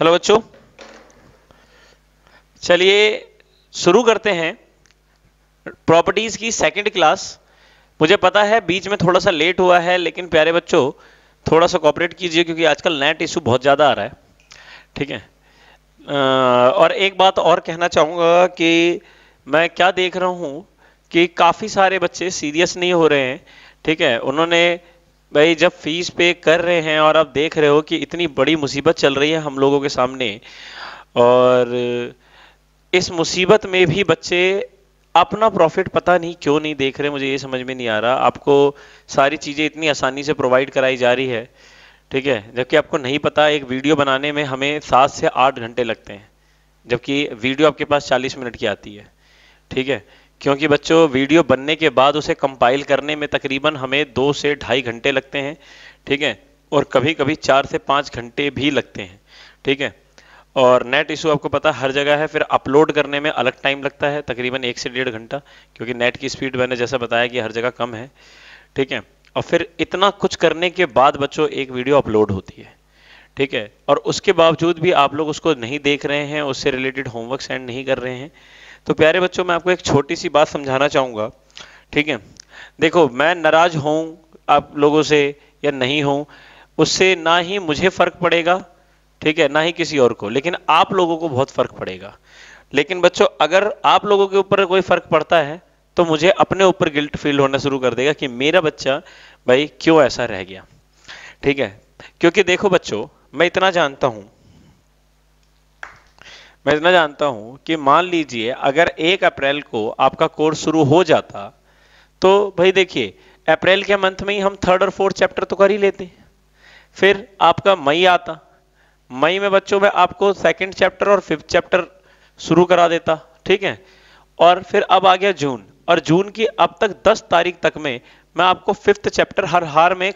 Hello बच्चों, चलिए शुरू करते हैं प्रॉपर्टीज की सेकंड क्लास। मुझे पता है बीच में थोड़ा सा लेट हुआ है, लेकिन प्यारे बच्चों थोड़ा सा कोऑपरेट कीजिए क्योंकि आजकल नेट इशू बहुत ज़्यादा आ रहा है, ठीक है। और एक बात और कहना चाहूँगा कि मैं क्या देख रहा हूँ कि काफ़ी सारे बच्चे सीरियस नहीं हो रहे हैं, ठीक है। उन्होंने भाई जब फीस पे कर रहे हैं और आप देख रहे हो कि इतनी बड़ी मुसीबत चल रही है हम लोगों के सामने, और इस मुसीबत में भी बच्चे अपना प्रॉफिट पता नहीं क्यों नहीं देख रहे, मुझे ये समझ में नहीं आ रहा। आपको सारी चीज़ें इतनी आसानी से प्रोवाइड कराई जा रही है, ठीक है, जबकि आपको नहीं पता एक वीडियो बनाने में हमें 7 से 8 घंटे लगते हैं, जबकि वीडियो आपके पास 40 मिनट की आती है, ठीक है। क्योंकि बच्चों वीडियो बनने के बाद उसे कंपाइल करने में तकरीबन हमें 2 से ढाई घंटे लगते हैं, ठीक है, और कभी कभी 4 से 5 घंटे भी लगते हैं, ठीक है। और नेट इशू आपको पता हर जगह है, फिर अपलोड करने में अलग टाइम लगता है, तकरीबन 1 से 1.5 घंटा, क्योंकि नेट की स्पीड मैंने जैसा बताया कि हर जगह कम है, ठीक है। और फिर इतना कुछ करने के बाद बच्चों एक वीडियो अपलोड होती है, ठीक है, और उसके बावजूद भी आप लोग उसको नहीं देख रहे हैं, उससे रिलेटेड होमवर्क सेंड नहीं कर रहे हैं। तो प्यारे बच्चों मैं आपको एक छोटी सी बात समझाना चाहूँगा, ठीक है। देखो मैं नाराज़ हूँ आप लोगों से या नहीं हूँ, उससे ना ही मुझे फ़र्क पड़ेगा, ठीक है, ना ही किसी और को, लेकिन आप लोगों को बहुत फ़र्क पड़ेगा। लेकिन बच्चों अगर आप लोगों के ऊपर कोई फ़र्क पड़ता है तो मुझे अपने ऊपर गिल्ट फील होना शुरू कर देगा कि मेरा बच्चा भाई क्यों ऐसा रह गया, ठीक है। क्योंकि देखो बच्चों मैं इतना जानता हूं कि मान लीजिए अगर 1 अप्रैल को आपका कोर्स शुरू हो जाता तो भाई देखिए अप्रैल के मंथ में ही हम 3rd और 4th चैप्टर तो कर ही लेते। फिर आपका मई आता, मई में बच्चों में आपको 2nd चैप्टर और 5th चैप्टर शुरू करा देता, ठीक है। और फिर अब आ गया जून, और जून की अब तक 10 तारीख तक में मैं आपको 5th चैप्टर हर हाल में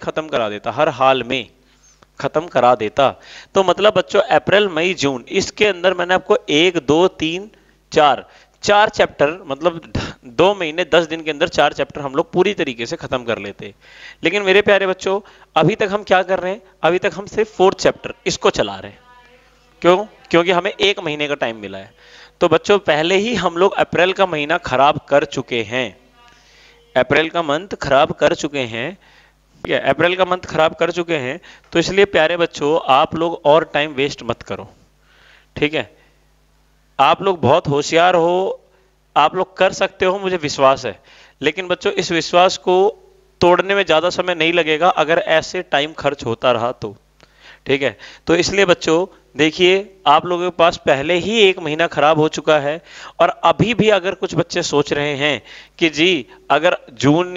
ख़त्म करा देता। तो मतलब बच्चों अप्रैल मई जून इसके अंदर मैंने आपको 1 2 3 4 चैप्टर मतलब 2 महीने 10 दिन के अंदर 4 चैप्टर हम लोग पूरी तरीके से ख़त्म कर लेते। लेकिन मेरे प्यारे बच्चों अभी तक हम क्या कर रहे हैं, अभी तक हम सिर्फ 4th चैप्टर इसको चला रहे हैं। क्यों? क्योंकि हमें 1 महीने का टाइम मिला है। तो बच्चों पहले ही हम लोग अप्रैल का महीना खराब कर चुके हैं, अप्रैल का मंथ खराब कर चुके हैं, ठीक है, अप्रैल का मंथ खराब कर चुके हैं। तो इसलिए प्यारे बच्चों आप लोग और टाइम वेस्ट मत करो, ठीक है। आप लोग बहुत होशियार हो, आप लोग कर सकते हो, मुझे विश्वास है, लेकिन बच्चों इस विश्वास को तोड़ने में ज़्यादा समय नहीं लगेगा अगर ऐसे टाइम खर्च होता रहा तो, ठीक है। तो इसलिए बच्चों देखिए आप लोगों के पास पहले ही 1 महीना खराब हो चुका है, और अभी भी अगर कुछ बच्चे सोच रहे हैं कि जी अगर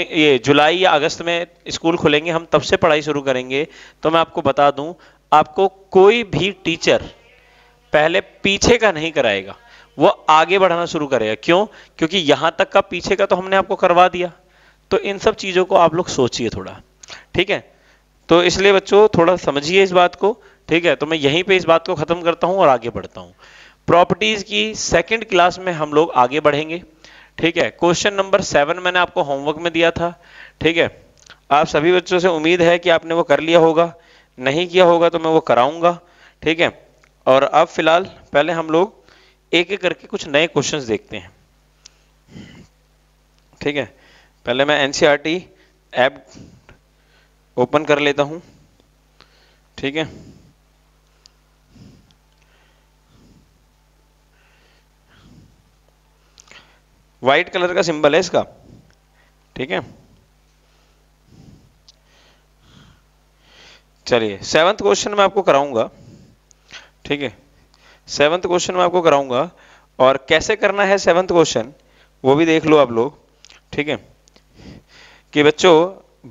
जुलाई या अगस्त में स्कूल खुलेंगे हम तब से पढ़ाई शुरू करेंगे, तो मैं आपको बता दूं आपको कोई भी टीचर पहले पीछे का नहीं कराएगा, वो आगे बढ़ाना शुरू करेगा। क्यों? क्योंकि यहाँ तक का पीछे का तो हमने आपको करवा दिया। तो इन सब चीज़ों को आप लोग सोचिए थोड़ा, ठीक है। तो इसलिए बच्चों थोड़ा समझिए इस बात को, ठीक है। तो मैं यहीं पे इस बात को ख़त्म करता हूँ और आगे बढ़ता हूँ। प्रॉपर्टीज़ की सेकंड क्लास में हम लोग आगे बढ़ेंगे, ठीक है। क्वेश्चन नंबर 7 मैंने आपको होमवर्क में दिया था, ठीक है। आप सभी बच्चों से उम्मीद है कि आपने वो कर लिया होगा, नहीं किया होगा तो मैं वो कराऊंगा, ठीक है। और अब फिलहाल पहले हम लोग एक एक करके कुछ नए क्वेश्चन देखते हैं, ठीक है। पहले मैं NCERT ऐप ओपन कर लेता हूं, ठीक है। व्हाइट कलर का सिंबल है इसका, ठीक है। चलिए 7th क्वेश्चन में आपको कराऊंगा, ठीक है। 7th क्वेश्चन में आपको कराऊंगा और कैसे करना है 7th क्वेश्चन वो भी देख लो आप लोग, ठीक है। कि बच्चों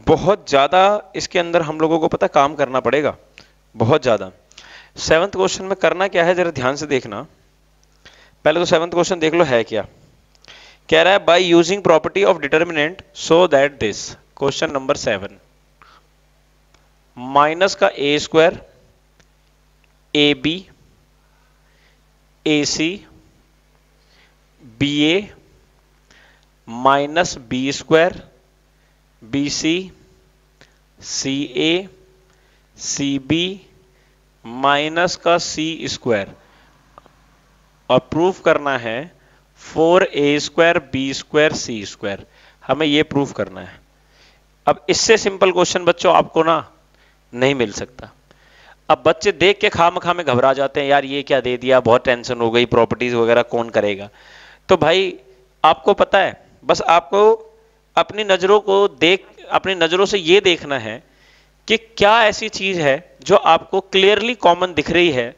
बहुत ज़्यादा इसके अंदर हम लोगों को पता काम करना पड़ेगा, बहुत ज़्यादा। 7th क्वेश्चन में करना क्या है जरा ध्यान से देखना। पहले तो 7th क्वेश्चन देख लो है क्या, कह रहा है by using property of determinant so that this, question number 7, minus का a² ab ac ba minus b² BC CA CB minus का c स्क्वायर और प्रूफ करना है 4a square b square c square, हमें ये प्रूफ करना है। अब इससे सिंपल क्वेश्चन बच्चों आपको ना नहीं मिल सकता। अब बच्चे देख के खामखा में घबरा जाते हैं, यार ये क्या दे दिया, बहुत टेंशन हो गई, प्रॉपर्टीज वगैरह कौन करेगा। तो भाई आपको पता है, बस आपको अपनी नजरों को देख, अपनी नजरों से ये देखना है कि क्या ऐसी चीज है जो आपको क्लियरली कॉमन दिख रही है,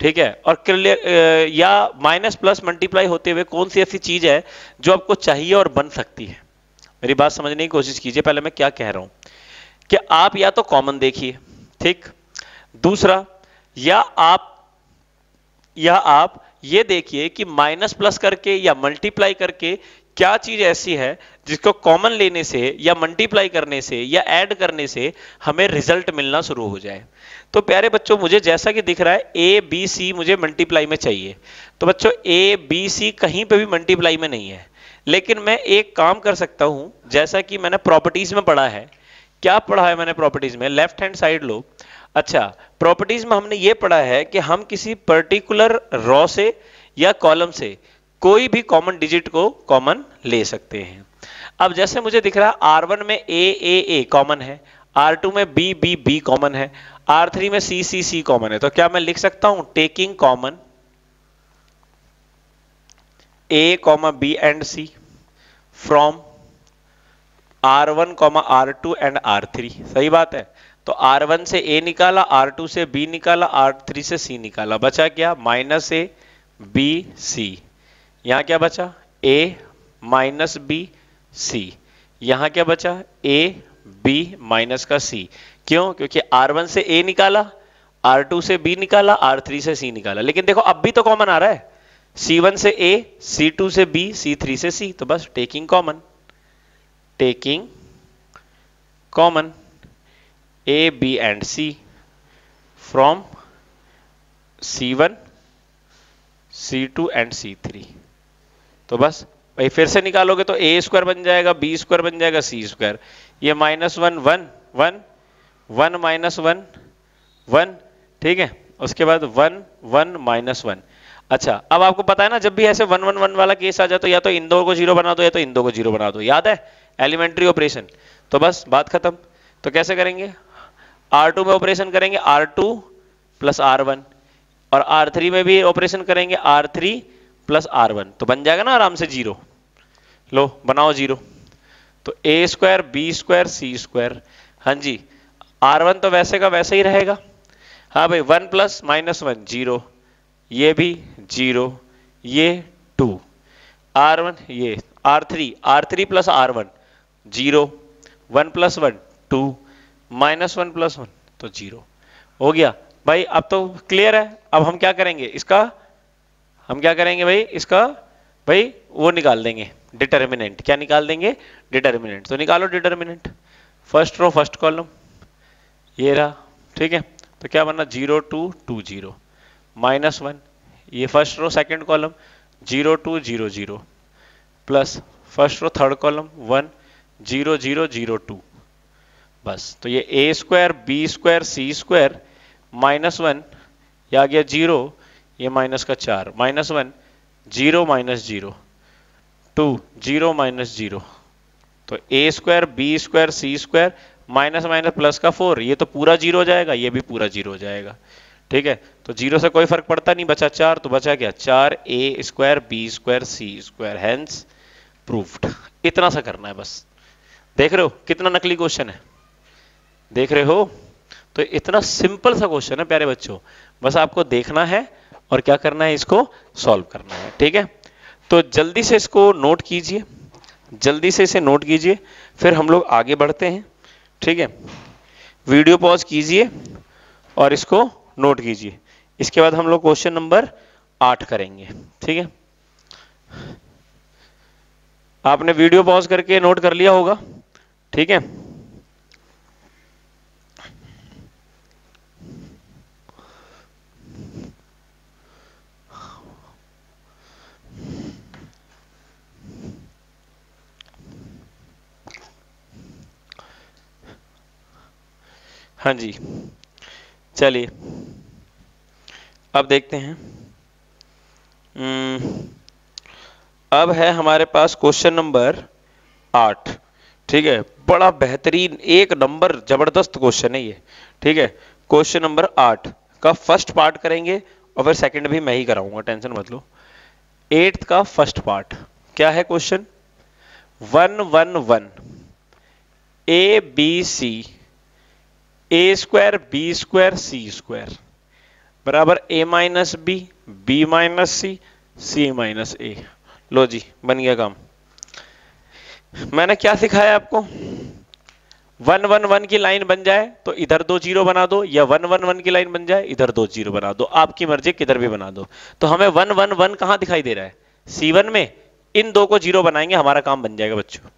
ठीक है, और क्लियर या माइनस प्लस मल्टीप्लाई होते हुए कौन सी ऐसी चीज है जो आपको चाहिए और बन सकती है। मेरी बात समझने की कोशिश कीजिए, पहले मैं क्या कह रहा हूं कि आप या तो कॉमन देखिए, ठीक, दूसरा या आप ये देखिए कि माइनस प्लस करके या मल्टीप्लाई करके क्या चीज ऐसी है जिसको कॉमन लेने से या मल्टीप्लाई करने से या ऐड करने से हमें रिजल्ट मिलना शुरू हो जाए। तो प्यारे बच्चों मुझे जैसा कि दिख रहा है ए बी सी मुझे मल्टीप्लाई में चाहिए, तो बच्चों ए बी सी कहीं पे भी मल्टीप्लाई में नहीं है, लेकिन मैं एक काम कर सकता हूं, जैसा कि मैंने प्रॉपर्टीज में पढ़ा है। क्या पढ़ा है मैंने प्रॉपर्टीज में? लेफ्ट हैंड साइड लो। अच्छा, प्रॉपर्टीज में हमने ये पढ़ा है कि हम किसी पर्टिकुलर रॉ से या कॉलम से कोई भी कॉमन डिजिट को कॉमन ले सकते हैं। अब जैसे मुझे दिख रहा है R1 में A कॉमन है, R2 में B कॉमन है, R3 में C कॉमन है, तो क्या मैं लिख सकता हूं taking common A, B and C from R1, R2 and R3। सही बात है, तो R1 से A निकाला, R2 से B निकाला, R3 से C निकाला, बचा क्या माइनस A B C, यहाँ क्या बचा A माइनस B C, यहाँ क्या बचा A B माइनस का C। क्यों? क्योंकि R1 से A निकाला, R2 से B निकाला, R3 से C निकाला, लेकिन देखो अब भी तो कॉमन आ रहा है, C1 से A, C2 से B, C3 से C, तो बस taking common, taking common A, B and C from C1, C2 and C3। तो बस भाई फिर से निकालोगे तो ए स्क्वायर बन जाएगा, बी स्क्वायर बन जाएगा, सी स्क्वायर, ये minus one one one one minus one one, ठीक है, उसके बाद वन वन माइनस वन। अच्छा, अब आपको पता है ना, जब भी ऐसे वन वन वन वाला केस आ जाए तो या तो इन दो को जीरो बना दो या तो इन दो को जीरो बना दो, याद है एलिमेंट्री ऑपरेशन। तो बस बात खत्म। तो कैसे करेंगे? R2 में ऑपरेशन करेंगे R2 प्लस R1, और R3 में भी ऑपरेशन करेंगे R3 प्लस R1, तो बन जाएगा ना आराम से जीरो। लो बनाओ जीरो, तो A square B square C square, हाँ जी, R1 तो वैसे का वैसे ही रहेगा, हाँ भाई, 1 प्लस माइनस वन जीरो, ये भी जीरो, ये 2, R1 ये R3 plus R1 zero, 1 plus 1 2, minus 1 plus 1 तो जीरो हो गया भाई। अब तो क्लियर है। अब हम क्या करेंगे इसका, हम क्या करेंगे भाई इसका, भाई वो निकाल देंगे डिटर्मिनेंट। क्या निकाल देंगे? डिटर्मिनेंट। तो निकालो determinant, first row first column, ये रहा, ठीक है, तो क्या बना zero two two zero minus one, ये first row second column zero two zero zero plus first row third column one zero zero zero two, बस। तो ये ए स्क्वायर बी स्क्वायर सी स्क्वायर माइनस वन, यह आ गया जीरो, ये minus का चार minus one zero minus zero two zero minus zero, तो A square B square C square minus minus plus का 4, ये तो पूरा जीरो हो जाएगा, ये भी पूरा जीरो हो जाएगा, ठीक है। तो जीरो से कोई फर्क पड़ता नहीं, बचा 4, तो बचा क्या 4a स्क्वायर बी स्क्वायर सी स्क्वायर, हैंस प्रूफ्ड। इतना सा करना है बस। देख रहे हो कितना नकली क्वेश्चन है, देख रहे हो? तो इतना सिंपल सा क्वेश्चन है प्यारे बच्चों, बस आपको देखना है और क्या करना है, इसको सॉल्व करना है, ठीक है। तो जल्दी से इसको नोट कीजिए, जल्दी से इसे नोट कीजिए, फिर हम लोग आगे बढ़ते हैं, ठीक है। वीडियो पॉज कीजिए और इसको नोट कीजिए, इसके बाद हम लोग क्वेश्चन नंबर 8 करेंगे, ठीक है। आपने वीडियो पॉज करके नोट कर लिया होगा, ठीक है। हाँ जी, चलिए। अब देखते हैं। अब है हमारे पास क्वेश्चन नंबर 8, ठीक है, बड़ा बेहतरीन एक नंबर जबरदस्त क्वेश्चन है ये, ठीक है। क्वेश्चन नंबर 8 का फर्स्ट पार्ट करेंगे और फिर सेकंड भी मैं ही कराऊंगा, टेंशन मत लो। 8 का फर्स्ट पार्ट क्या है question? 1 1 1 ABC a² b² c² बराबर a - b b - c c - a। लो जी, बन गया काम। मैंने क्या सिखाया आपको? 1 1 1 की लाइन बन जाए तो इधर 2 0 बना दो, या 1 1 1 की लाइन बन जाए इधर 2 0 बना दो, आपकी मर्जी, किधर भी बना दो। तो हमें 1 1 1 कहां दिखाई दे रहा है? C1 में। इन दो को 0 बनाएंगे, हमारा काम बन जाएगा बच्चों।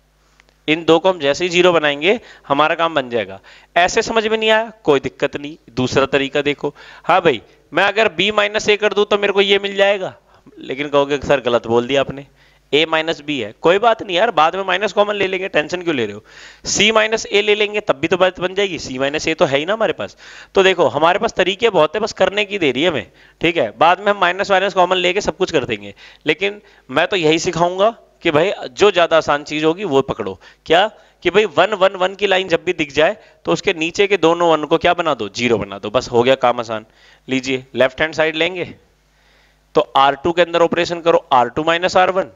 इन दो को हम जैसे ही 0 बनाएंगे हमारा काम बन जाएगा। ऐसे समझ में नहीं आया, कोई दिक्कत नहीं, दूसरा तरीका देखो। हाँ भाई, मैं अगर b - a कर दूं तो मेरे को ये मिल जाएगा, लेकिन कहोगे सर गलत बोल दिया आपने, a - b है। कोई बात नहीं यार, बाद में माइनस कॉमन ले लेंगे, टेंशन क्यों ले रहे हो। c - a ले लेंगे तब भी तो बात बन जाएगी, c - a तो है ही ना हमारे पास। तो देखो, हमारे पास तरीके बहुत है, बस करने की देरी है हमें, ठीक है। बाद में हम माइनस वाइनस कॉमन लेके सब कुछ कर देंगे, लेकिन मैं तो यही सिखाऊंगा कि भाई जो ज्यादा आसान चीज होगी वो पकड़ो। क्या कि भाई 1 1 1 की लाइन जब भी दिख जाए तो उसके नीचे के दोनों 1 को क्या बना दो? 0 बना दो, बस हो गया काम आसान। लीजिए लेफ्ट हैंड साइड लेंगे तो r2 के अंदर ऑपरेशन करो r2 - r1,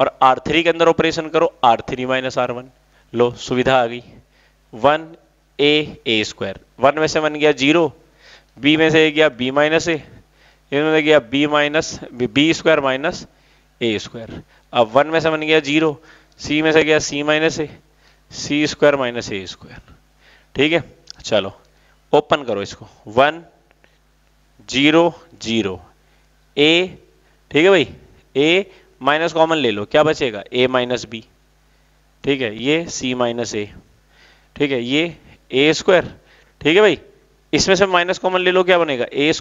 और r3 के अंदर ऑपरेशन करो r3 - r1। लो, सुविधा आ गई। 1 a a² 1 में से 1 गया 0, b में से गया b - a, इनमें गया b - b² - a²। अब 1 में से 1 गया 0, c में से गया c - a, c² - a², ठीक है। चलो ओपन करो इसको, 1 0 0 a, ठीक है भाई, a माइनस कॉमन ले लो, क्या बचेगा? a - b, ठीक है, ये c - a, ठीक है, ये a², ठीक है भाई। इसमें से माइनस कॉमन ले लो, क्या बनेगा? a²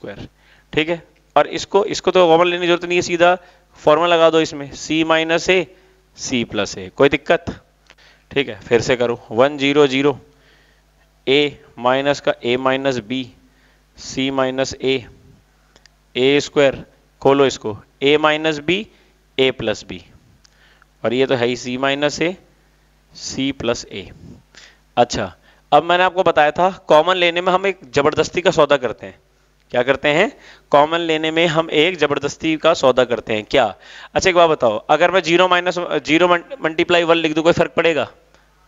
- b², ठीक है। और इसको तो कॉमन लेने की जरूरत नहीं है, सीधा फॉर्मूला लगा दो इसमें, c - a c + a, कोई दिक्कत, ठीक है। फिर से करो, 1 0 0 a माइनस का a - b c - a a² खोलो इसको, a - b a + b, और ये तो है ही c - a c + a। अच्छा, अब मैंने आपको बताया था कॉमन लेने में हम एक जबरदस्ती का सौदा करते हैं। क्या करते हैं? कॉमन लेने में हम एक जबरदस्ती का सौदा करते हैं। क्या? अच्छा एक बात बताओ, अगर मैं 0 - 0 मल्टीप्लाई 1 लिख दूं कोई फर्क पड़ेगा?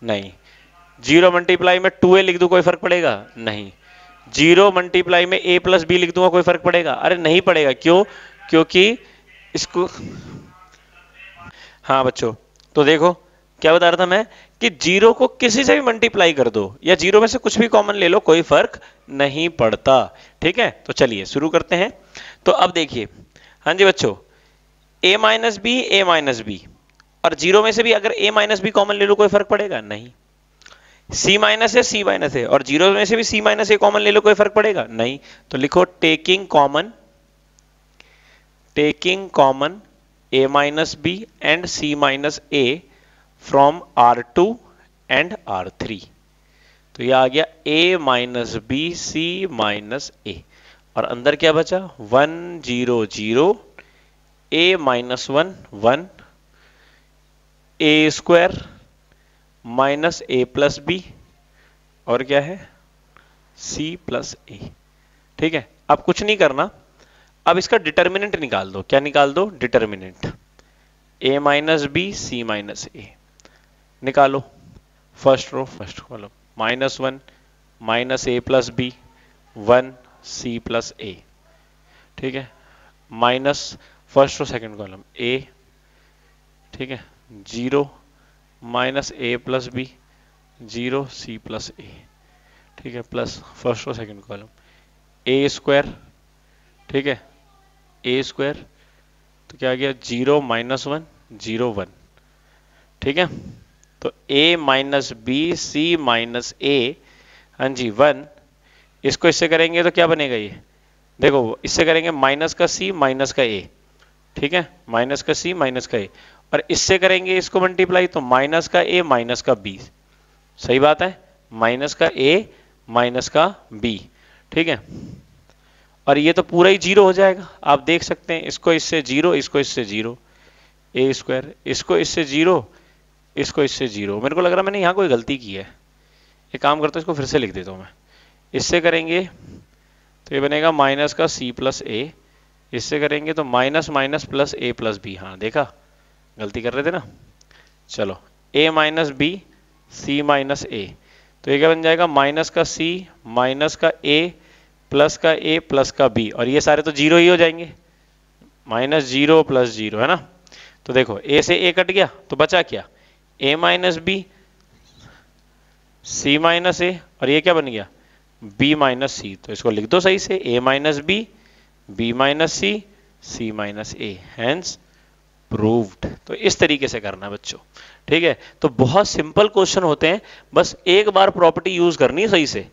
नहीं। 0 मल्टीप्लाई में 2a लिख दूं कोई फर्क पड़ेगा? नहीं। 0 मल्टीप्लाई में a + b लिख दूंगा कोई फर्क पड़ेगा? अरे नहीं पड़ेगा। क्यों? क्योंकि इसको, हाँ बच्चों, तो देखो क्या बता रहा था मैं कि 0 को किसी से भी मल्टीप्लाई कर दो या 0 में से कुछ भी कॉमन ले लो, कोई फर्क नहीं पड़ता, ठीक है। तो चलिए शुरू करते हैं। तो अब देखिए, हाँ जी बच्चों, a - b और 0 में से भी अगर a - b कॉमन ले लो कोई फर्क पड़ेगा? नहीं। c - a और 0 में से भी c - a कॉमन ले लो कोई फर्क पड़ेगा? नहीं। तो लिखो taking common a - b and c - a from r2 and r3। तो ये आ गया a - b c - a, और अंदर क्या बचा? 1 0 0 a - 1 1 a² - a + b, और क्या है? c + a, ठीक है। अब कुछ नहीं करना, अब इसका डिटर्मिनेंट निकाल दो। क्या निकाल दो? Determinant. a - b c - a निकालो, first row first column, -1 - a + b 1 c + a, ठीक है, minus first row second column a, ठीक है, 0 - a + b 0 c + a, ठीक है, plus first row second column a², ठीक है, a², तो क्या आ गया? 0 - 1 0 1, ठीक है। तो a - b c - a, हाँ जी 1, इसको इससे करेंगे तो क्या बनेगा? ये देखो, इससे करेंगे -c - a, ठीक है, -c - a, और इससे करेंगे इसको मल्टीप्लाई तो -a - b, सही बात है, -a - b, ठीक है। और ये तो पूरा ही जीरो हो जाएगा। आप देख सकते हैं इसको इससे जीरो, इसको इससे जीरो, ए स्क्वायर, इसको इससे जीरो, इसको इससे जीरो। मेरे को लग रहा है मैंने यहाँ कोई गलती की है, एक काम करता हूँ इसको फिर से लिख देता हूँ मैं। इससे करेंगे तो ये बनेगा माइनस का c प्लस ए, इससे करेंगे तो minus minus plus a plus b. हाँ देखा, गलती कर रहे थे ना। चलो a minus b, c minus a, तो ये क्या बन जाएगा माइनस का c माइनस का a प्लस का a प्लस का b, और ये सारे तो जीरो ही हो जाएंगे। माइनस जीरो प्लस जीरो, है ना। तो देखो a से a कट गया तो बचा क्या, a minus b, c minus a, और ये क्या बन गया b माइनस सी। तो इसको लिख दो सही से, a minus b, b minus c, c minus a, hence proved. तो इस तरीके से करना है बच्चों, ठीक है। तो बहुत सिंपल क्वेश्चन होते हैं, बस एक बार प्रॉपर्टी यूज करनी है सही से,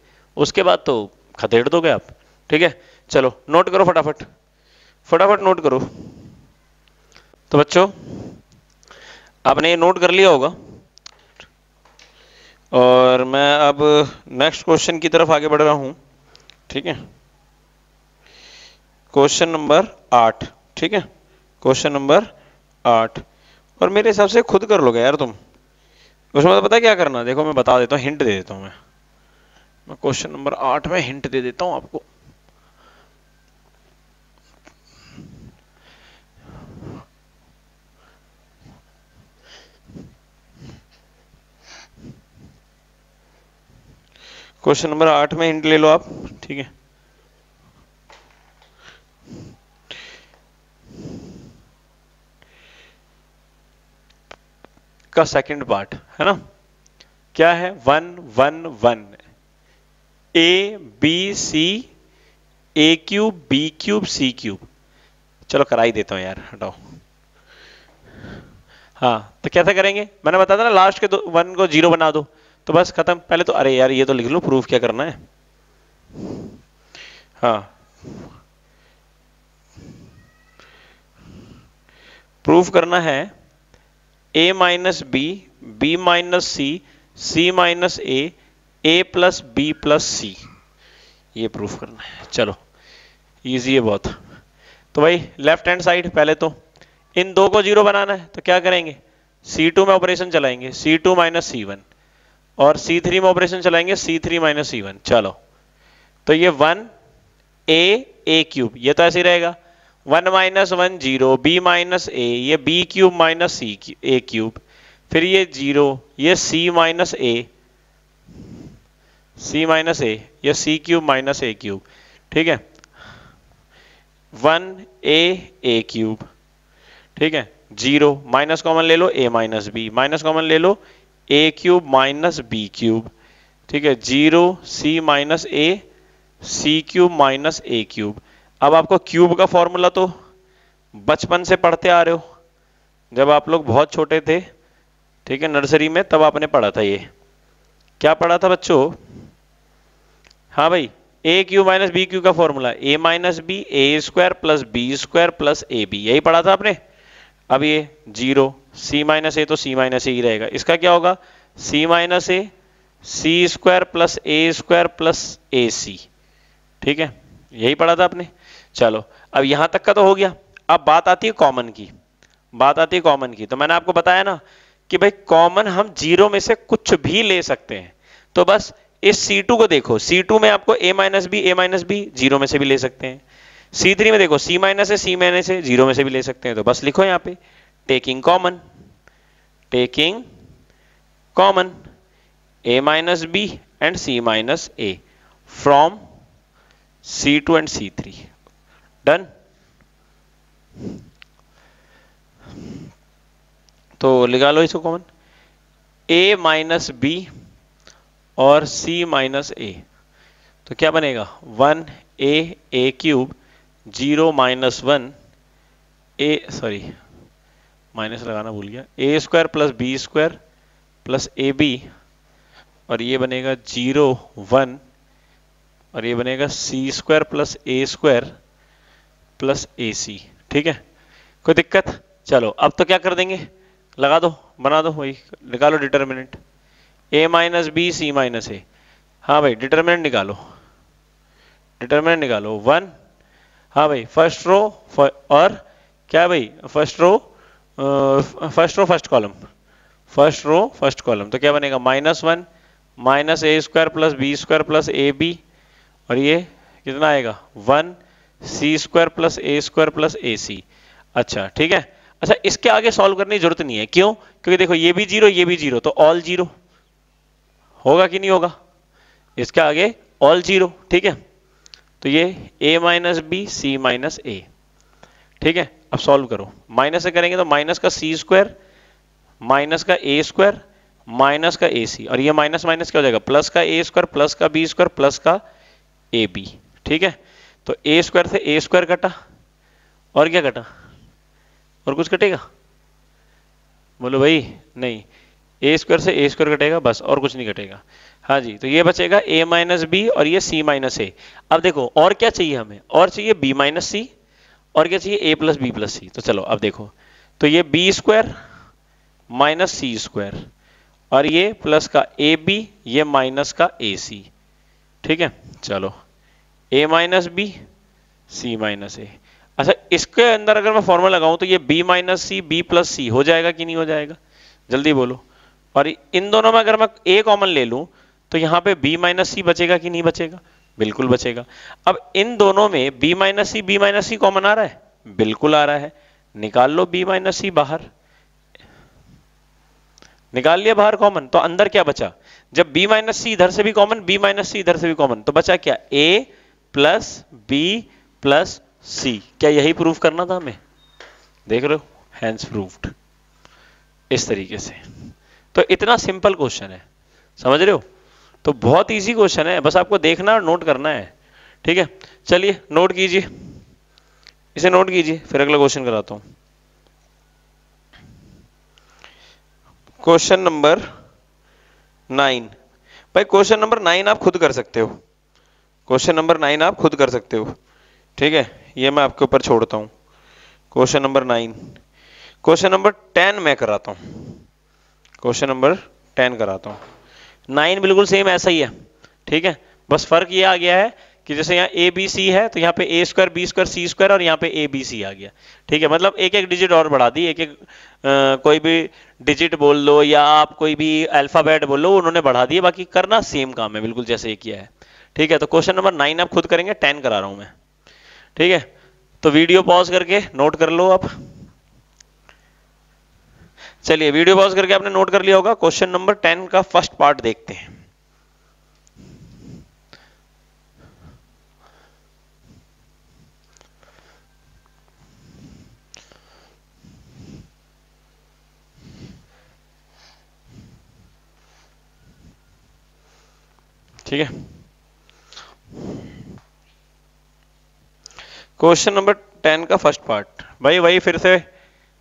उसके बाद तो खदेड़ दोगे आप, ठीक है। चलो नोट करो फटाफट, फटाफट नोट करो। तो बच्चों आपने ये नोट कर लिया होगा, और मैं अब नेक्स्ट क्वेश्चन की तरफ आगे बढ़ रहा हूं, ठीक है। क्वेश्चन नंबर 8, ठीक है, क्वेश्चन नंबर 8। और मेरे हिसाब से खुद कर लोगे यार तुम, उसमें तो पता क्या करना, देखो मैं बता देता हूँ, हिंट दे देता हूँ मैं क्वेश्चन नंबर 8 में हिंट दे देता हूँ आपको। क्वेश्चन नंबर 8 में हिंट ले लो आप, ठीक है। का सेकंड पार्ट है ना, क्या है, one one one, a b c, a cube b cube c cube. चलो करा ही देता हूं यार, हटाओ। हाँ तो कैसे करेंगे, मैंने बताया था ना लास्ट के 1 को 0 बना दो, तो बस खत्म। पहले तो अरे यार ये तो लिख लो, प्रूफ क्या करना है। हाँ प्रूफ करना है a minus b, b minus c, c minus a, a plus B plus c, ये प्रूफ करना है। चलो इजी है बहुत। तो भाई लेफ्ट हैंड साइड पहले तो इन 2 को 0 बनाना है, तो क्या करेंगे, C2 में ऑपरेशन चलाएंगे C2 माइनस C1, और C3 में ऑपरेशन चलाएंगे C3 माइनस C1। चलो तो ये 1 a a क्यूब, ये तो ऐसे ही रहेगा, 1 minus 1 zero, b minus a, ये b cube minus c a cube, फिर ये जीरो, ये सी minus a, c minus a, ये c cube minus a cube, ठीक है। 1 ए क्यूब, ठीक है, जीरो, माइनस कॉमन ले लो, a minus b, minus common ले लो, a cube minus b cube, ठीक है, zero, c minus a, c cube minus a cube. अब आपको क्यूब का फॉर्मूला तो बचपन से पढ़ते आ रहे हो, जब आप लोग बहुत छोटे थे, ठीक है, नर्सरी में, तब आपने पढ़ा था। ये क्या पढ़ा था बच्चों, हाँ भाई, a cube minus b cube का formula, a minus b, a square plus b square plus a b, यही पढ़ा था आपने। अब ये जीरो, सी माइनस ए, तो सी माइनस ए ही रहेगा, इसका क्या होगा, c minus a, c square plus a square plus a c, ठीक है, यही पढ़ा था आपने। चलो अब यहां तक का तो हो गया, अब बात आती है कॉमन की, बात आती है कॉमन की। तो मैंने आपको बताया ना कि भाई कॉमन हम जीरो में से कुछ भी ले सकते हैं, तो बस इस C2 को देखो, C2 में आपको a माइनस बी जीरो में से भी ले सकते हैं, C3 में देखो c माइनस ए जीरो में से भी ले सकते हैं। तो बस लिखो यहाँ पे taking common, taking common, a minus b and c minus a from C2 and C3, done. तो लगा लो इसको कॉमन, a माइनस बी और c माइनस ए, तो क्या बनेगा, 1 a cube, zero minus 1 a, sorry minus लगाना भूल गया, a square plus b square plus a b, और ये बनेगा जीरो 1, और ये बनेगा c square plus a square plus a c, ठीक है, कोई दिक्कत। चलो अब तो क्या कर देंगे, लगा दो, बना दो, वही निकालो determinant, a minus b, c minus a. हाँ भाई डिटर्मिनेंट निकालो, डिटर्मिनेंट निकालो, 1 हाँ भाई फर्स्ट रो और क्या भाई first row first column, first row first column, तो क्या बनेगा -1 minus a square plus b square plus a b, और ये कितना आएगा 1 c square plus a square plus a c. अच्छा ठीक है, अच्छा इसके आगे सॉल्व करने की जरूरत नहीं है, क्यों? क्योंकि देखो ये भी जीरो, ये भी जीरो, तो ऑल जीरो होगा कि नहीं होगा, इसके आगे ऑल जीरो। ठीक है, तो ये a minus b c minus a. ठीक है, अब सॉल्व करो, माइनस से करेंगे तो माइनस का सी स्क्वायर माइनस का ए स्क्वायर माइनस का ए सी, और ये माइनस माइनस क्या हो जाएगा प्लस का ए स्क्वायर प्लस का बी स्क्वायर प्लस का ए बी। ठीक है, तो ए स्क्वायर से ए स्क्वायर कटा, और क्या कटा, और कुछ कटेगा बोलो भाई? नहीं, ए स्क्वायर से ए स्क्वायर कटेगा बस, और कुछ नहीं कटेगा। हाँ जी, तो ये बचेगा a माइनस बी और ये c माइनस ए। अब देखो और क्या चाहिए हमें, और चाहिए b माइनस सी, और क्या चाहिए a प्लस बी प्लस सी। तो चलो अब देखो, तो ये b square minus c square और ये प्लस का ए बी, ये माइनस का ए सी। ठीक है, चलो a minus b c minus a. अच्छा इसके अंदर अगर मैं फॉर्मूला लगाऊं तो ये b minus c b plus c हो जाएगा कि नहीं हो जाएगा, जल्दी बोलो। और इन दोनों में अगर मैं a कॉमन ले लूं तो यहाँ पे b माइनस सी बचेगा कि नहीं बचेगा, बिल्कुल बचेगा। अब इन दोनों में b माइनस सी कॉमन आ रहा है, बिल्कुल आ रहा है, निकाल लो b माइनस सी बाहर, निकाल लिया बाहर कॉमन। तो अंदर क्या बचा, जब b माइनस सी इधर से भी कॉमन, b माइनस सी इधर से भी कॉमन, तो बचा क्या a plus B plus c. क्या यही प्रूफ करना था हमें, देख रहे हो, हैंस प्रूफ्ड इस तरीके से। तो इतना सिंपल क्वेश्चन है, समझ रहे हो, तो बहुत इजी क्वेश्चन है, बस आपको देखना और नोट करना है। ठीक है, चलिए नोट कीजिए, इसे नोट कीजिए, फिर अगला क्वेश्चन कराता हूं। क्वेश्चन नंबर 9 भाई, क्वेश्चन नंबर 9 आप खुद कर सकते हो, क्वेश्चन नंबर 9 आप खुद कर सकते हो। ठीक है, ये मैं आपके ऊपर छोड़ता हूं। क्वेश्चन नंबर 9 क्वेश्चन नंबर 10 मैं कराता हूं, क्वेश्चन नंबर 10 कराता हूं। 9 बिल्कुल सेम ऐसा ही है। ठीक है, बस फर्क ये आ गया है कि जैसे यहाँ ए बी सी है तो यहाँ पे a square B square C square और यहाँ पे ए बी सी आ गया। ठीक है, मतलब एक एक डिजिट और बढ़ा दी, एक एक कोई भी डिजिट बोल लो या आप कोई भी अल्फाबेट बोल लो, उन्होंने बढ़ा दिए, बाकी करना सेम काम है, बिल्कुल जैसे एक किया है। ठीक है, तो क्वेश्चन नंबर 9 आप खुद करेंगे, 10 करा रहा हूं मैं। ठीक है, तो वीडियो पॉज करके नोट कर लो आप। चलिए वीडियो पॉज करके आपने नोट कर लिया होगा। क्वेश्चन नंबर 10 का फर्स्ट पार्ट देखते हैं। ठीक है, क्वेश्चन नंबर 10 का फर्स्ट पार्ट, भाई वही फिर से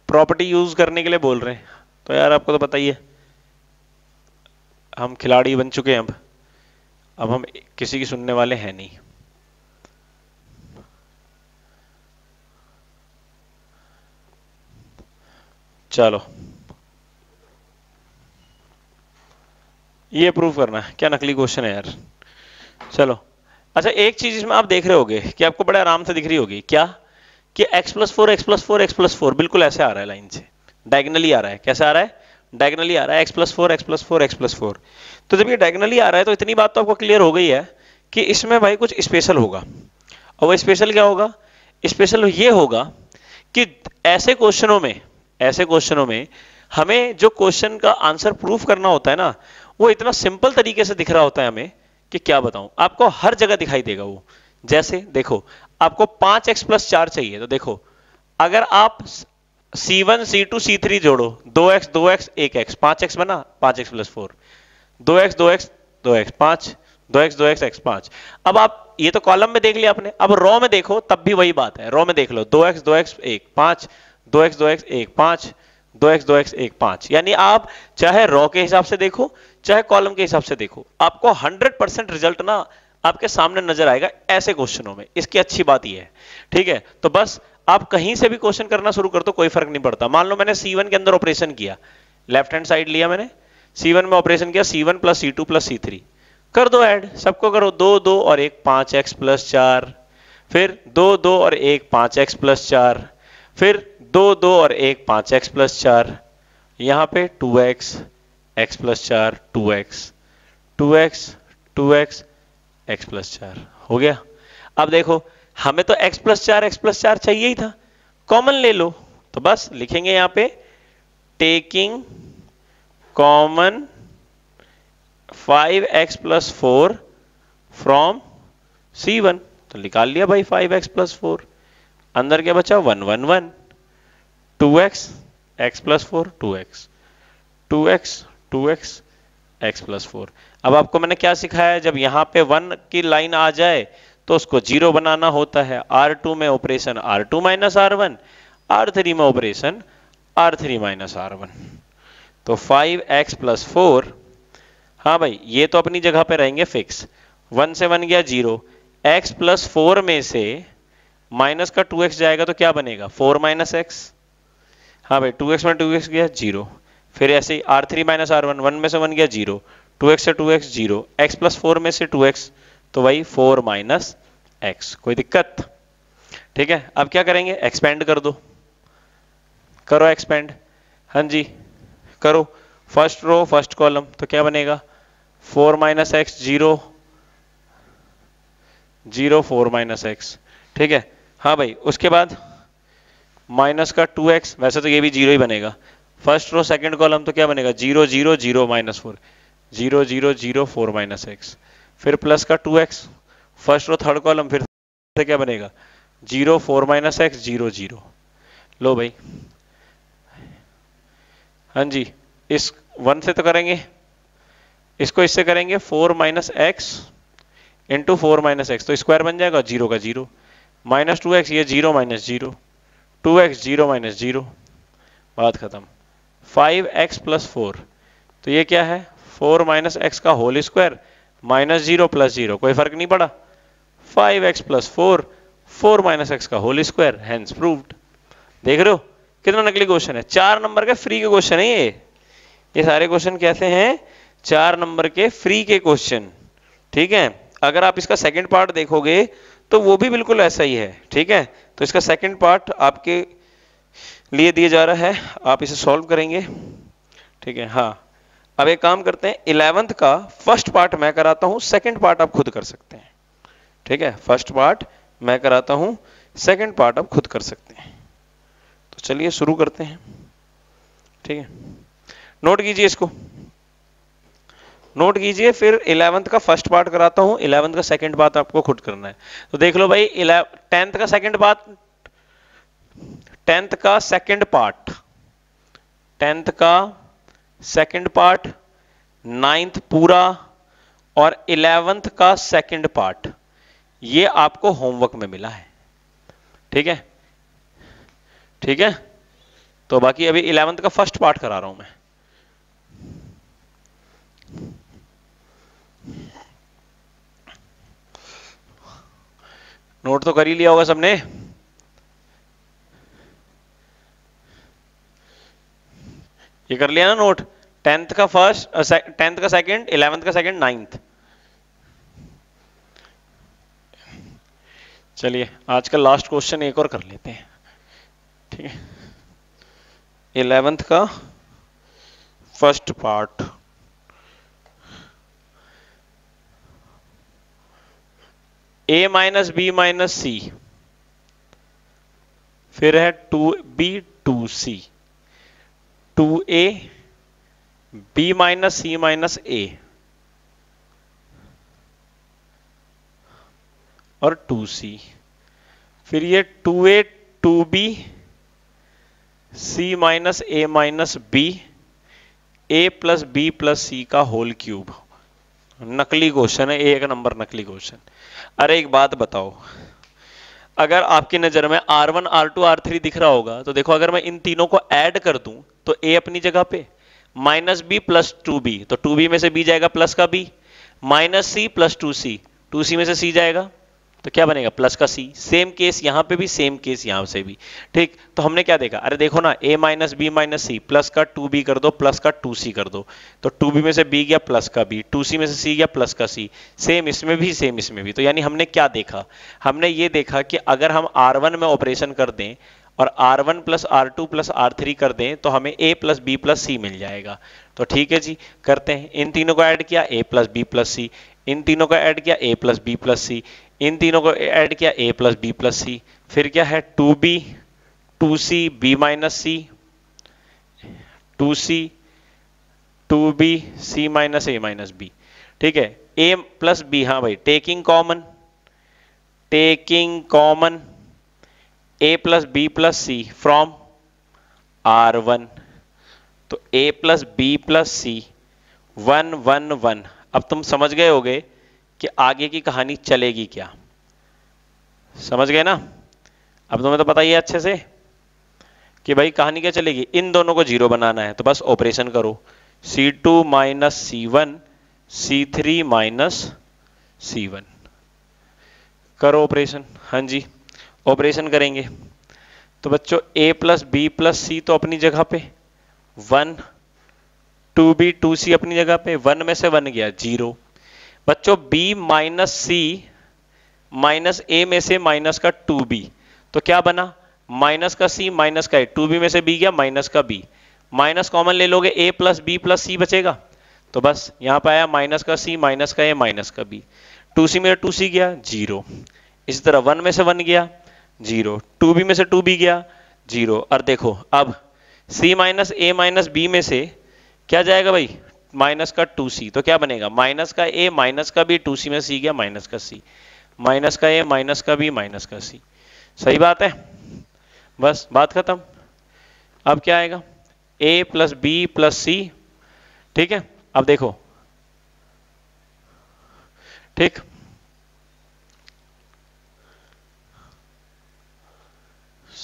प्रॉपर्टी यूज करने के लिए बोल रहे हैं, तो यार आपको तो पता ही है, हम खिलाड़ी बन चुके हैं, अब हम किसी की सुनने वाले हैं नहीं। चलो ये प्रूव करना है, क्या नकली क्वेश्चन है यार। चलो अच्छा, एक चीज इसमें आप देख रहे होगे कि आपको बड़े आराम से दिख रही होगी, क्या कि x+4 बिल्कुल ऐसे आ रहा है, लाइन से डायगनली आ रहा है। कैसे आ रहा है? डायगनली आ रहा है, x+4 तो जब ये डायगनली आ रहा है तो इतनी बात तो आपको क्लियर हो गई है कि इसमें भाई कुछ स्पेशल होगा। और वो स्पेशल क्या होगा? स्पेशल ये होगा कि ऐसे क्वेश्चनों में हमें जो क्वेश्चन का आंसर प्रूफ करना होता है ना, वो इतना सिंपल तरीके से दिख रहा होता है हमें कि क्या बताऊं, आपको हर जगह दिखाई देगा वो। जैसे देखो, आपको 5x+4 चाहिए, तो देखो अगर आप C1 C2 C3 जोड़ो, 2x 2x 1x 5x बना, 5x+4 2x 2x 2x 5 2x 2x x 5। अब आप ये तो कॉलम में देख लिया आपने, अब रो में देखो तब भी वही बात है, रो में देख लो 2x 2x 1 5 2x 2x 1 5 2x 2x 1 5, यानी आप चाहे रो के हिसाब से देखो चाहे कॉलम के हिसाब से देखो, आपको 100% रिजल्ट ना आपके सामने नजर आएगा ऐसे क्वेश्चनों में। इसकी अच्छी बात यह है। ठीक है, तो बस आप कहीं से भी क्वेश्चन करना शुरू कर दो, कोई फर्क नहीं पड़ता। मान लो मैंने C1 के अंदर ऑपरेशन किया, लेफ्ट हैंड साइड लिया मैंने, C1 में ऑपरेशन किया, C1 plus C2 plus C3 कर दो ऐड, सबको करो 2 2 और 1 5x+4 फिर दो दो और एक 5x+4, फिर दो दो और एक 5x+4, यहाँ पे 2x x+4 2x x+4 हो गया। अब देखो हमें तो x+4 चाहिए ही था, कॉमन ले लो, तो बस लिखेंगे यहाँ पे taking common 5x+4 from C1, तो निकाल लिया भाई 5x+4, अंदर क्या बचा 1 1 1, 2x x+4 2x x+4। अब आपको मैंने क्या सिखाया, जब यहाँ पे 1 की लाइन आ जाए तो उसको 0 बनाना होता है। R2 में ऑपरेशन R2 - R1, R3 में ऑपरेशन R3 - R1। तो 5x+4, हाँ भाई ये तो अपनी जगह पे रहेंगे फिक्स, 1 से 1 गया 0, x+4 में से माइनस का 2x जाएगा तो क्या बनेगा 4 - x, हाँ भाई 2x में 2x गया 0, फिर ऐसे ही R3 - R1, 1 में से 1 गया 0, 2x से 2x 0, x+4 में से 2x, तो वही 4 - x, कोई दिक्कत? ठीक है, अब क्या करेंगे एक्सपेंड कर दो, करो एक्सपेंड, हाँ जी करो, फर्स्ट रो फर्स्ट कॉलम, तो क्या बनेगा 4 - x 0 0, 4 - x, ठीक है। हाँ भाई उसके बाद माइनस का 2x, वैसे तो ये भी 0 ही बनेगा, फर्स्ट रो सेकंड कॉलम, तो क्या बनेगा 0 0 0 - 4 0 0 0, 4 - x, फिर प्लस का 2x, first row third column, फिर से क्या बनेगा 0 4 - x 0 0। लो भाई, हाँ जी इस 1 से तो करेंगे, इसको इससे करेंगे 4 - x इंटू 4 - x, तो स्क्वायर बन जाएगा 0 का 0 माइनस 2x, ये 0 - 0 2x 0 - 0, बात खत्म। 5x+4, तो ये क्या है 4 - x का होल स्क्वायर माइनस 0 + 0, कोई फर्क नहीं पड़ा, 5x+4 4 - x का होल स्क्वायर, हैंस प्रूव्ड। देख रहे हो कितना नकली क्वेश्चन है, 4 नंबर के फ्री के क्वेश्चन है ये सारे क्वेश्चन कैसे हैं, 4 नंबर के फ्री के क्वेश्चन, ठीक है। अगर आप इसका सेकंड पार्ट देखोगे तो वो भी बिल्कुल ऐसा ही है, ठीक है। तो इसका सेकंड पार्ट आपके लिए दिया जा रहा है, आप इसे सॉल्व करेंगे, ठीक है। हाँ अब एक काम करते हैं, 11th का फर्स्ट पार्ट मैं कराता हूँ, सेकंड पार्ट आप खुद कर सकते हैं, ठीक है। फर्स्ट पार्ट मैं कराता हूँ, सेकंड पार्ट आप खुद कर सकते हैं, तो चलिए शुरू करते हैं, ठीक है। नोट कीजिए, इसको नोट कीजिए, फिर 11th का फर्स्ट पार्ट कराता हूँ, 11th का सेकंड पार्ट आपको खुद करना है। तो देख लो भाई 10th का सेकंड पार्ट, 10th का सेकंड पार्ट, 10th का सेकंड पार्ट, 9th पूरा और 11th का सेकंड पार्ट, ये आपको होमवर्क में मिला है, ठीक है, ठीक है। तो बाकी अभी 11th का फर्स्ट पार्ट करा रहा हूं मैं, नोट तो कर ही लिया होगा सबने, ये कर लिया ना नोट, 10th का फर्स्ट, 10th का सेकंड, 11th का सेकंड, 9th। चलिए आज का लास्ट क्वेश्चन एक और कर लेते हैं, ठीक है। 11th का first part, a - b - c फिर है 2b 2c, 2a b - c - a और 2c, फिर ये 2a 2b c - a - b a + b + c का होल क्यूब। नकली क्वेश्चन है, एक नंबर नकली क्वेश्चन। अरे एक बात बताओ, अगर आपकी नजर में R1, R2, R3 दिख रहा होगा तो देखो अगर मैं इन तीनों को ऐड कर दूं तो A अपनी जगह पे, -b + 2b, तो 2b में से b जाएगा प्लस का b, -c + 2c, 2c में से c जाएगा तो क्या बनेगा प्लस का सी। सेम केस यहाँ पे भी, सेम केस यहाँ से भी। ठीक, तो हमने क्या देखा, अरे देखो ना a minus b minus c, plus का 2b कर दो प्लस का 2c कर दो, तो 2b में से b गया प्लस का b, 2c में से c गया प्लस का c। सेम इसमें भी, सेम इसमें भी। तो यानी हमने क्या देखा, हमने ये देखा कि अगर हम r1 में ऑपरेशन कर दें और R1 plus R2 plus R3 कर दें तो हमें A plus B plus c मिल जाएगा। तो ठीक है जी, करते हैं। इन तीनों को ऐड किया A प्लस बी प्लस सी, इन तीनों को ऐड किया A प्लस बी प्लस सी, इन तीनों को ऐड किया A प्लस बी प्लस सी। फिर क्या है 2B 2C B minus c 2C 2B C minus A minus b. ठीक है A प्लस बी, हाँ भाई taking common, taking common a plus B plus C from R1। तो a plus B plus c 1 1 1। अब तुम समझ गए होगे कि आगे की कहानी चलेगी क्या, समझ गए ना। अब तुम्हें तो पता ही है अच्छे से कि भाई कहानी क्या चलेगी, इन दोनों को जीरो बनाना है। तो बस ऑपरेशन करो, C2 minus C1 C3 minus C1 करो ऑपरेशन। हाँ जी ऑपरेशन करेंगे तो बच्चों a प्लस बी प्लस सी तो अपनी जगह पे 1, 2b 2c अपनी जगह पे, 1 में से 1 गया 0। बच्चों b minus C minus a में से माइनस का 2b, तो क्या बना माइनस का c माइनस का a, 2b में से b गया माइनस का b, माइनस कॉमन ले लोगे a प्लस बी प्लस सी बचेगा। तो बस यहाँ पे आया माइनस का c माइनस का a माइनस का b, 2c में 2c गया 0। इसी तरह 1 में से 1 गया 0, 2b में से 2b गया 0। और देखो अब c minus a minus b में से क्या जाएगा भाई माइनस का 2c, तो क्या बनेगा माइनस का a माइनस का b, 2c में c गया माइनस का c, माइनस का a माइनस का b माइनस का c। सही बात है, बस बात खत्म। अब क्या आएगा a plus b plus c। ठीक है अब देखो, ठीक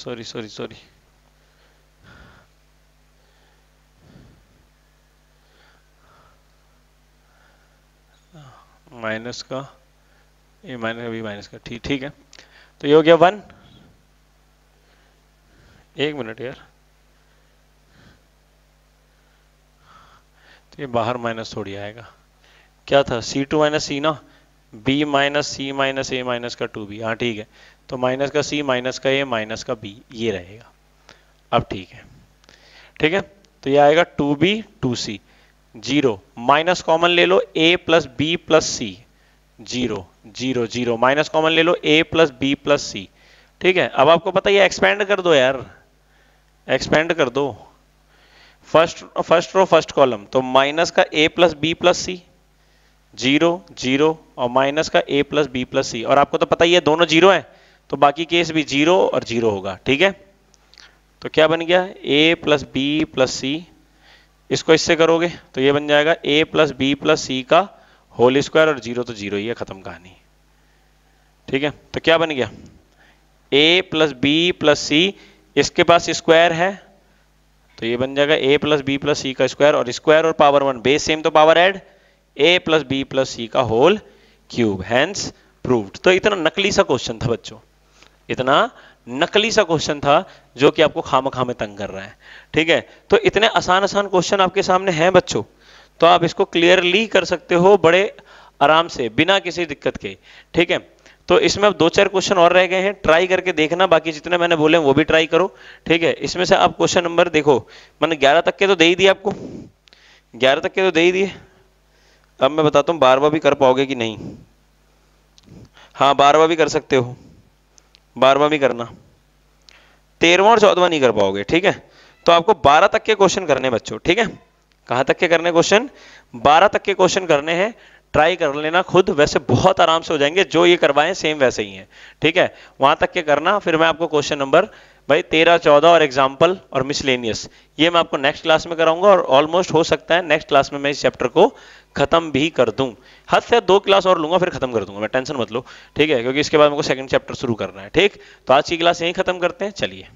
सॉरी माइनस का ए माइनस बी माइनस का, ठीक है। तो ये हो गया 1, एक मिनट यार, तो ये बाहर माइनस थोड़ी आएगा, क्या था C2 माइनस सी ना, b माइनस सी माइनस ए माइनस का 2b। हाँ ठीक है, तो माइनस का c माइनस का a माइनस का b ये रहेगा। अब ठीक है, ठीक है तो ये आएगा 2b 2c 0, माइनस कॉमन ले लो a plus B plus c 0 0 0, minus common ले लो a प्लस बी प्लस सी। ठीक है अब आपको पता है एक्सपेंड कर दो यार, एक्सपेंड कर दो, फर्स्ट रो फर्स्ट कॉलम, तो माइनस का a plus B plus c 0 0 और माइनस का a प्लस बी प्लस सी। और आपको तो पता ही है दोनों जीरो हैं, तो बाकी केस भी जीरो और जीरो होगा। ठीक है तो क्या बन गया a प्लस बी प्लस सी, इसको इससे करोगे तो ये बन जाएगा a प्लस बी प्लस सी का होल स्क्वायर, और जीरो तो जीरो ही है, खत्म कहानी। ठीक है तो क्या बन गया a प्लस बी प्लस सी, इसके पास स्क्वायर है तो ये बन जाएगा a प्लस बी प्लस सी का स्क्वायर और पावर 1 बेस सेम तो power add, a plus B plus सी का होल क्यूब, हैंस प्रूव्ड। तो इतना नकली सा क्वेश्चन था बच्चों, इतना नकली सा क्वेश्चन था जो कि आपको खामखा में तंग कर रहा है। ठीक है तो इतने आसान आसान क्वेश्चन आपके सामने हैं बच्चों, तो आप इसको क्लियरली कर सकते हो बड़े आराम से बिना किसी दिक्कत के। ठीक है तो इसमें अब 2-4 क्वेश्चन और रह गए हैं, ट्राई करके देखना, बाकी जितने मैंने बोले वो भी ट्राई करो। ठीक है इसमें से आप क्वेश्चन नंबर देखो, मैंने 11 तक के तो दे ही दिए आपको, 11 तक के तो दे ही दिए। अब मैं बताता हूँ 12वां भी कर पाओगे कि नहीं। हाँ 12वां भी कर सकते हो, 12वां भी करना, 13वां और 14वां नहीं कर पाओगे। ठीक है तो आपको 12 तक के क्वेश्चन करने बच्चों। ठीक है कहाँ तक के करने क्वेश्चन, 12 तक के क्वेश्चन करने हैं, ट्राई कर लेना खुद, वैसे बहुत आराम से हो जाएंगे, जो ये करवाएं सेम वैसे ही है। ठीक है वहां तक के करना, फिर मैं आपको क्वेश्चन नंबर भाई 13, 14 और एग्जाम्पल और मिसलेनियस ये मैं आपको नेक्स्ट क्लास में कराऊंगा, और ऑलमोस्ट हो सकता है नेक्स्ट क्लास में मैं इस चैप्टर को खत्म भी कर दूं। हद से 2 क्लास और लूंगा फिर खत्म कर दूंगा मैं, टेंशन मत लो। ठीक है क्योंकि इसके बाद मेरे को सेकंड चैप्टर शुरू करना है। ठीक तो आज की क्लास यहीं खत्म करते हैं, चलिए।